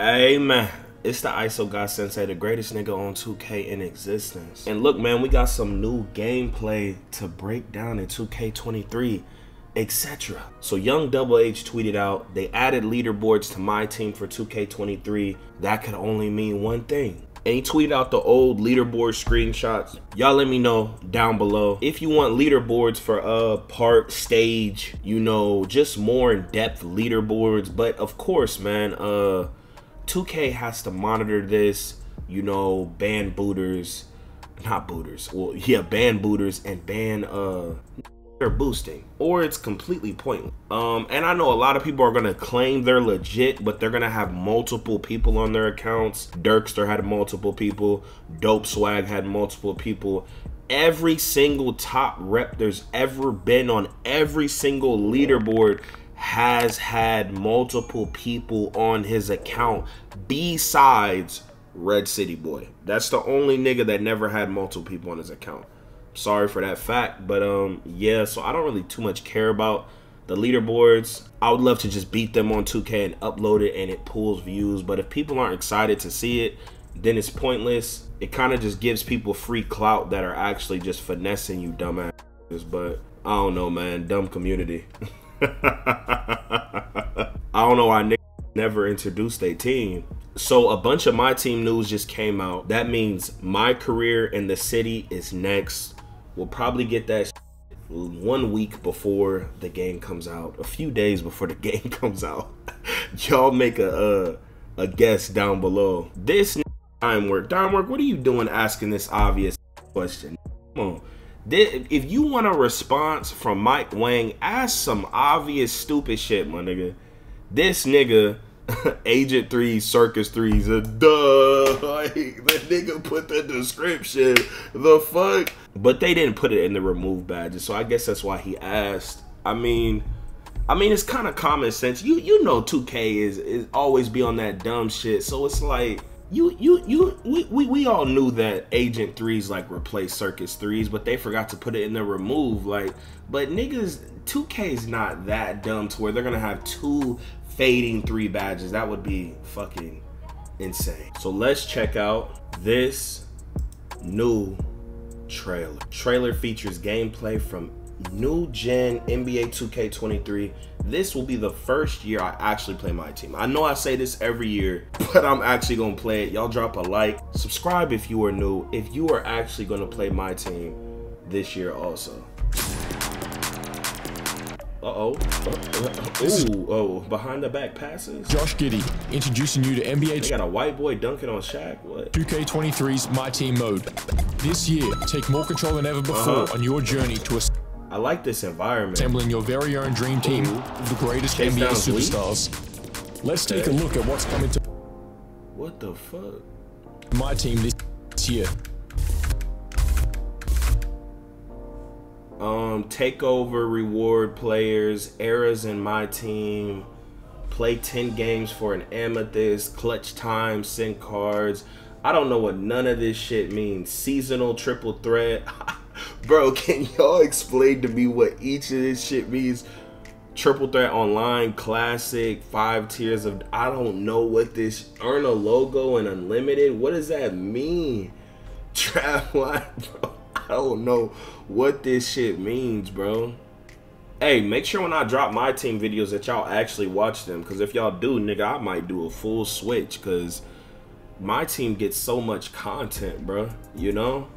Hey man, it's the ISO God Sensei, the greatest nigga on 2K in existence. And look man, we got some new gameplay to break down in 2K23, etc. So Young Double H tweeted out, they added leaderboards to MyTeam for 2K23. That could only mean one thing. And he tweeted out the old leaderboard screenshots. Y'all let me know down below if you want leaderboards for park, stage, you know, just more in-depth leaderboards. But of course man, 2K has to monitor this, you know, ban booters, not booters, well, yeah, ban booters and ban their boosting, or it's completely pointless. And I know a lot of people are gonna claim they're legit, but they're gonna have multiple people on their accounts. Dirkster had multiple people, Dope Swag had multiple people. Every single top rep there's ever been on every single leaderboard has had multiple people on his account besides Red City Boy. That's the only nigga that never had multiple people on his account. Sorry for that fact, but yeah, so I don't really too much care about the leaderboards. I would love to just beat them on 2K and upload it and it pulls views, but if people aren't excited to see it, then it's pointless. It kind of just gives people free clout that are actually just finessing you dumbass. But I don't know man, dumb community. I don't know why niggas never introduced their team. So a bunch of MyTeam news just came out. That means MyCareer and The City is next. We'll probably get that 1 week before the game comes out, a few days before the game comes out. Y'all make a guess down below. This Dime Work, what are you doing asking this obvious question? Come on. If you want a response from Mike Wang, ask some obvious stupid shit, my nigga. This nigga, Agent Three, Circus Three, duh. Like, the nigga put the description. The fuck? But they didn't put it in the remove badges, so I guess that's why he asked. I mean, it's kind of common sense. You know, 2K is always be on that dumb shit, so it's like. We all knew that Agent Threes like replaced Circus Threes, but they forgot to put it in the remove. Like, but niggas, 2K's not that dumb to where they're gonna have two fading three badges. That would be fucking insane. So let's check out this new trailer. Trailer features gameplay from new gen NBA 2K23. This will be the first year I actually play MyTeam. I know I say this every year, but I'm actually gonna play it. Y'all drop a like, subscribe if you are new, if you are actually gonna play MyTeam this year also. Behind the back passes. Josh Giddey introducing you to NBA. They got a white boy dunking on Shaq. What? 2K23's MyTeam mode. This year, take more control than ever before on your journey to a. I like this environment. Assembling your very own dream team of the greatest NBA superstars. Let's take a look at what's coming to. What the fuck? MyTeam this year. Take over, reward players, eras in MyTeam, play 10 games for an amethyst, clutch time, send cards. I don't know what none of this shit means. Seasonal triple threat. Bro, can y'all explain to me what each of this shit means? Triple threat online, classic, 5 tiers of, I don't know what this, earn a logo and unlimited. What does that mean? Trap line, bro. I don't know what this shit means, bro. Hey, make sure when I drop MyTeam videos that y'all actually watch them. Because if y'all do, nigga, I might do a full switch. Because MyTeam gets so much content, bro. You know?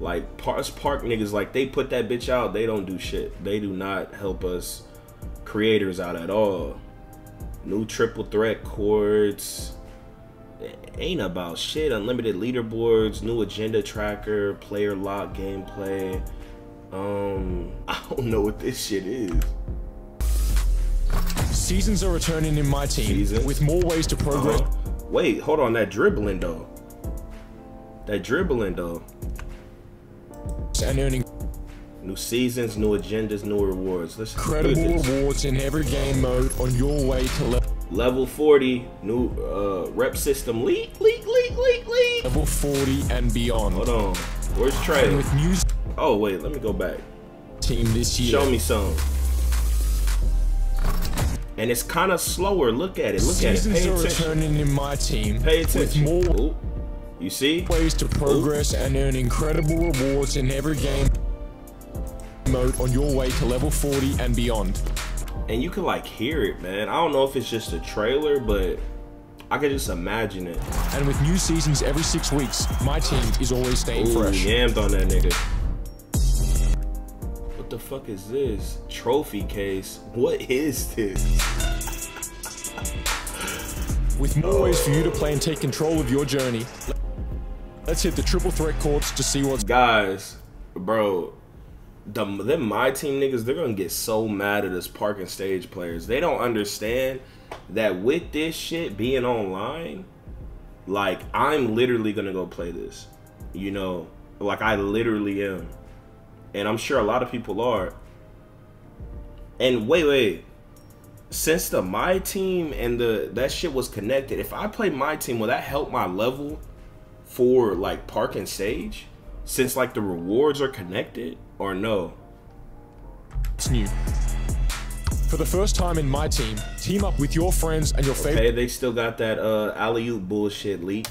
Like, park niggas, like, they put that bitch out, they don't do shit. They do not help us creators out at all. New triple threat chords. It ain't about shit. Unlimited leaderboards, new agenda tracker, player lock gameplay. I don't know what this shit is. Seasons are returning in MyTeam with more ways to progress. Wait, hold on, that dribbling though. That dribbling though. And earning new seasons, new agendas, new rewards. Let's incredible rewards in every game mode on your way to level 40. New rep system leak level 40 and beyond. Hold on, where's Trey? With new oh wait, let me go back. Team this year. Show me some. and it's kind of slower. Look at it. Look at it. Pay attention. In my team. Pay attention. With more you see ways to progress and earn incredible rewards in every game mode on your way to level 40 and beyond. And you can like hear it, man. I don't know if it's just a trailer, but I could just imagine it. And with new seasons every 6 weeks, my team is always staying fresh. Yammed on that nigga. What the fuck is this? Trophy case. What is this? With more ways for you to play and take control of your journey, let's hit the triple threat courts to see what's... Guys, bro, them my team niggas, they're gonna get so mad at us park and stage players. They don't understand that with this shit being online, like, I'm literally gonna go play this, you know, like I literally am, and I'm sure a lot of people are. And wait, since the my team and that shit was connected, if I play my team, will that help my level for like park and stage, since like the rewards are connected, or no? It's new. For the first time in my team, team up with your friends and your favorite. Okay, they still got that alley-oop bullshit leak.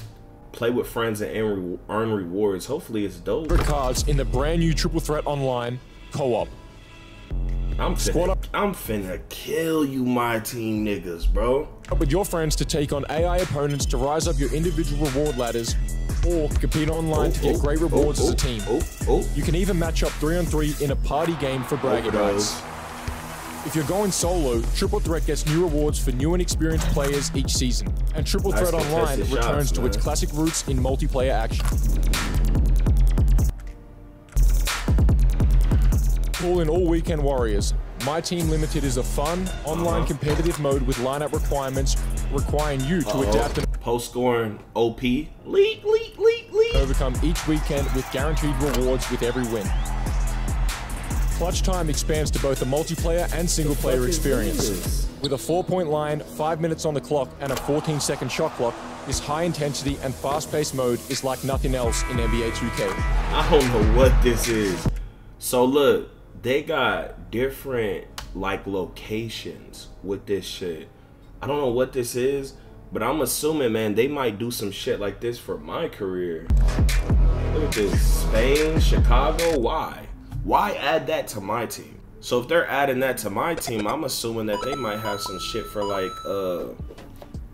Play with friends and earn rewards. Hopefully it's dope. Cards in the brand new triple threat online co-op. I'm finna kill you, my team niggas, bro. With your friends to take on AI opponents to rise up your individual reward ladders, or compete online to get great rewards as a team. You can even match up 3-on-3 in a party game for bragging rights. If you're going solo, Triple Threat gets new rewards for new and experienced players each season, and Triple Threat Online returns to its classic roots in multiplayer action. Call in all weekend warriors. My Team Limited is a fun, online competitive mode with lineup requirements requiring you to adapt and post-scoring OP. Leak. Overcome each weekend with guaranteed rewards with every win. Clutch Time expands to both a multiplayer and single-player experience. With a 4-point line, 5 minutes on the clock, and a 14-second shot clock, this high-intensity and fast-paced mode is like nothing else in NBA 2K. I don't know what this is. So look, they got different, like, locations with this shit. I don't know what this is, but I'm assuming, man, they might do some shit like this for my career. Look at this. Spain, Chicago, why? Why add that to my team? So if they're adding that to my team, I'm assuming that they might have some shit for like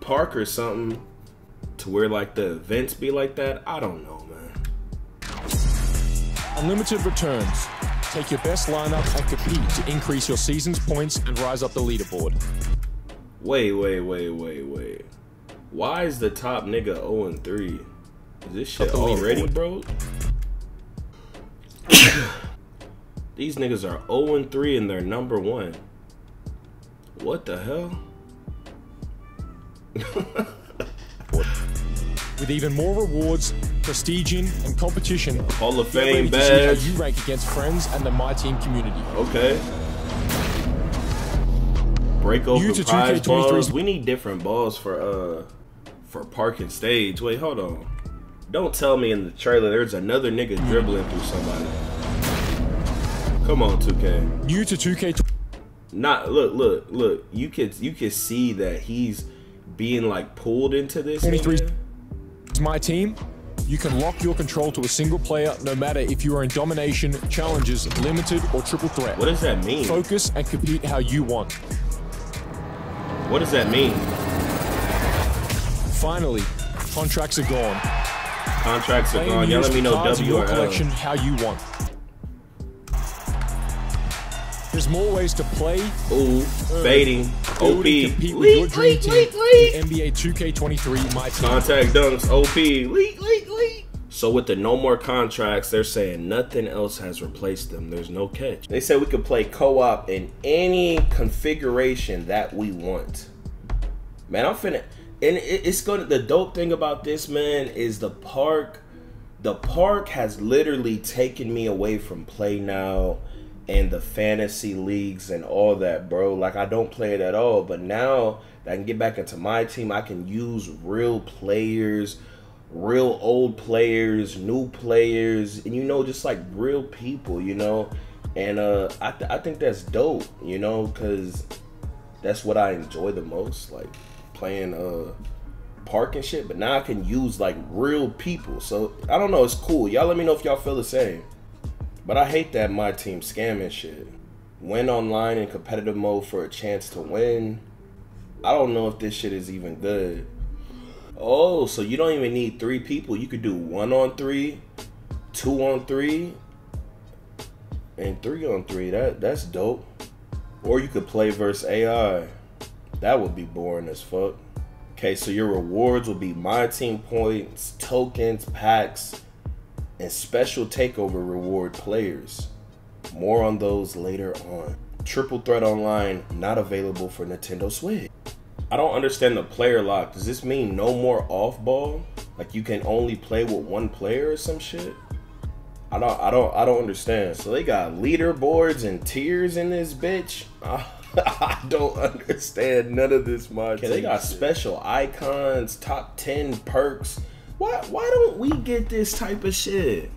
park or something, to where like the events be like that. I don't know, man. Unlimited returns. Take your best lineup and compete to increase your season's points and rise up the leaderboard. Wait. Why is the top nigga 0-3? Is this shit already broke? These niggas are 0-3 and they're #1. What the hell? With even more rewards, prestige, and competition, Hall of Fame badge. How you rank against friends and the My Team community. Okay. Break open prize balls. We need different balls for park and stage. Wait, hold on. Don't tell me in the trailer there's another nigga dribbling through somebody. Come on, 2K. New to 2K. Not look. You could see that he's being like pulled into this. 23. It's my team. You can lock your control to a single player, no matter if you are in domination, challenges, limited, or triple threat. What does that mean? Focus and compete how you want. What does that mean? Finally, contracts are gone. Contracts are gone. Y'all let me know W or L. Collection how you want. There's more ways to play, fading, OP, compete with your dream team in NBA 2K23, my team. Contact dunks, OP, leak. So with the no more contracts, they're saying nothing else has replaced them. There's no catch. They said we could play co-op in any configuration that we want. Man, I'm finna, and it's gonna, the dope thing about this, man, is the park has literally taken me away from play now and the fantasy leagues and all that, bro. Like, I don't play it at all, but now that I can get back into my team, I can use real players, real old players, new players, and, you know, just like real people, you know. And I think that's dope, you know, because that's what I enjoy the most, like playing park and shit. But now I can use like real people, so I don't know, it's cool. Y'all let me know if y'all feel the same. But I hate that my team scamming shit. Win online in competitive mode for a chance to win. I don't know if this shit is even good. Oh, so you don't even need three people. You could do 1-on-3, 2-on-3, and 3-on-3. That's dope. Or you could play versus AI. That would be boring as fuck. Okay, so your rewards will be my team points, tokens, packs, and special takeover reward players. More on those later on. Triple Threat Online not available for Nintendo Switch. I don't understand the player lock. Does this mean no more off ball? Like you can only play with one player or some shit? I don't understand. So they got leaderboards and tiers in this bitch. I don't understand none of this much. Okay, they got special icons, top 10 perks. Why don't we get this type of shit?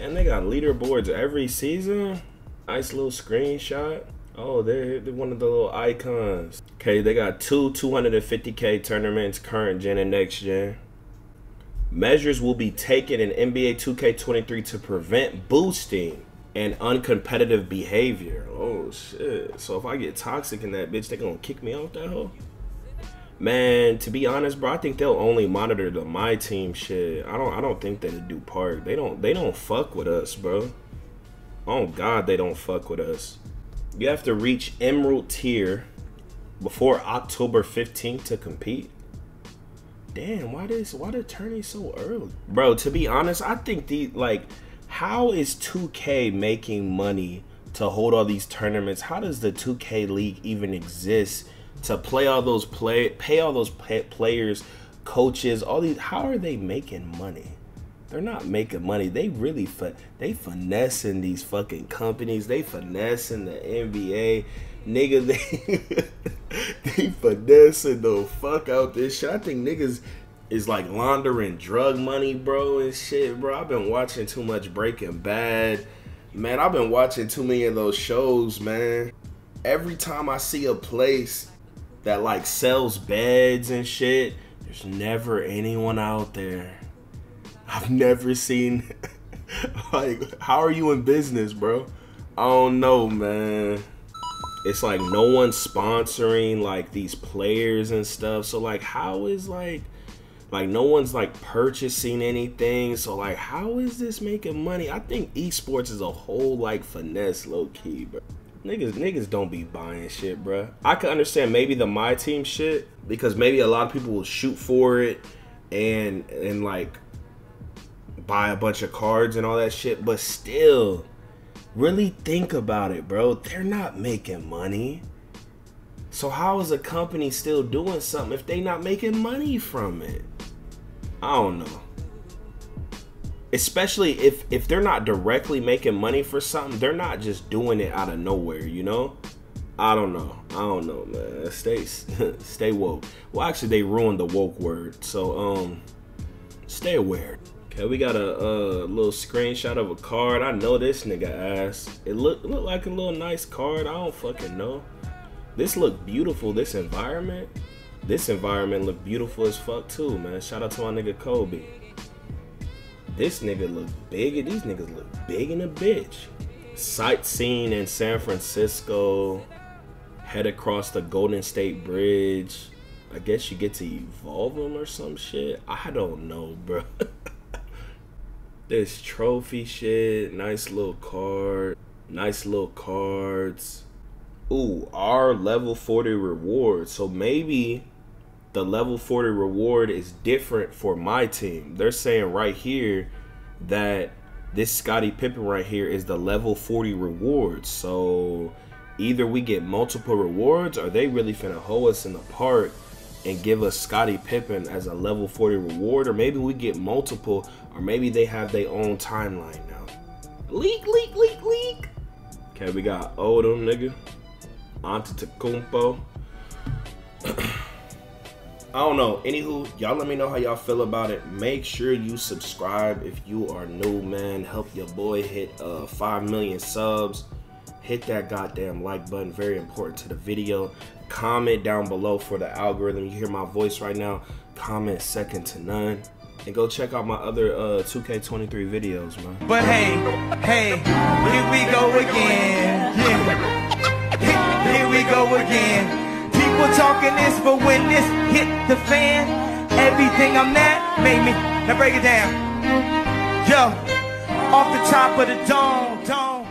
And they got leaderboards every season. Nice little screenshot. Oh, they're one of the little icons. Okay, they got two 250K tournaments, current gen and next gen. Measures will be taken in NBA 2K23 to prevent boosting and uncompetitive behavior. Oh, shit. So if I get toxic in that bitch, they gonna kick me off that hoe? Man, to be honest, bro, I think they'll only monitor the my team shit. I don't think they do park. They don't fuck with us, bro. Oh God, they don't fuck with us. You have to reach Emerald tier before October 15th to compete. Damn, why the tourney so early, bro? To be honest, I think how is 2K making money to hold all these tournaments? How does the 2K League even exist? To play all those players, coaches, all these, how are they making money? They're not making money. They really finessing these fucking companies. They finessing the NBA, nigga. They finessing the fuck out this shit. I think niggas is like laundering drug money, bro, and shit, bro. I've been watching too much Breaking Bad, man. I've been watching too many of those shows, man. Every time I see a place that like sells beds and shit, there's never anyone out there. I've never seen, like, how are you in business, bro? I don't know, man. It's like no one's sponsoring like these players and stuff. So like, how is like no one's like purchasing anything. So like, how is this making money? I think esports is a whole like finesse low key, bro. Niggas don't be buying shit, bro. I can understand maybe the my team shit, because maybe a lot of people will shoot for it and like buy a bunch of cards and all that shit. But still, really think about it, bro. They're not making money. So how is a company still doing something if they not making money from it? I don't know. Especially if they're not directly making money for something, they're not just doing it out of nowhere, you know? I don't know, man. Stay woke. Well, actually, they ruined the woke word, so stay aware. Okay, we got a little screenshot of a card. I know this nigga ass. It look like a little nice card. I don't fucking know. This look beautiful. This environment look beautiful as fuck too, man. Shout out to my nigga Kobe. This nigga look big. These niggas look big in a bitch. Sightseeing in San Francisco. Head across the Golden State Bridge. I guess you get to evolve them or some shit. I don't know, bro. This trophy shit. Nice little card. Nice little cards. Ooh, our level 40 reward. So maybe the level 40 reward is different for my team. They're saying right here that this Scottie Pippen right here is the level 40 reward. So either we get multiple rewards or they really finna hoe us in the park and give us Scottie Pippen as a level 40 reward, or maybe we get multiple, or maybe they have their own timeline now. Leak, leak, leak, leak. Okay, we got Odom, nigga. Antetokounmpo. I don't know. Anywho, y'all let me know how y'all feel about it. Make sure you subscribe if you are new, man. Help your boy hit 5 million subs. hit that goddamn like button, very important to the video. Comment down below for the algorithm. You hear my voice right now, comment second to none. And go check out my other 2K23 videos, man. But hey, here we go again. Yeah. Here we go again. People talking this, but when this hit the fan, everything I'm at made me. Now break it down. Yo, off the top of the dome.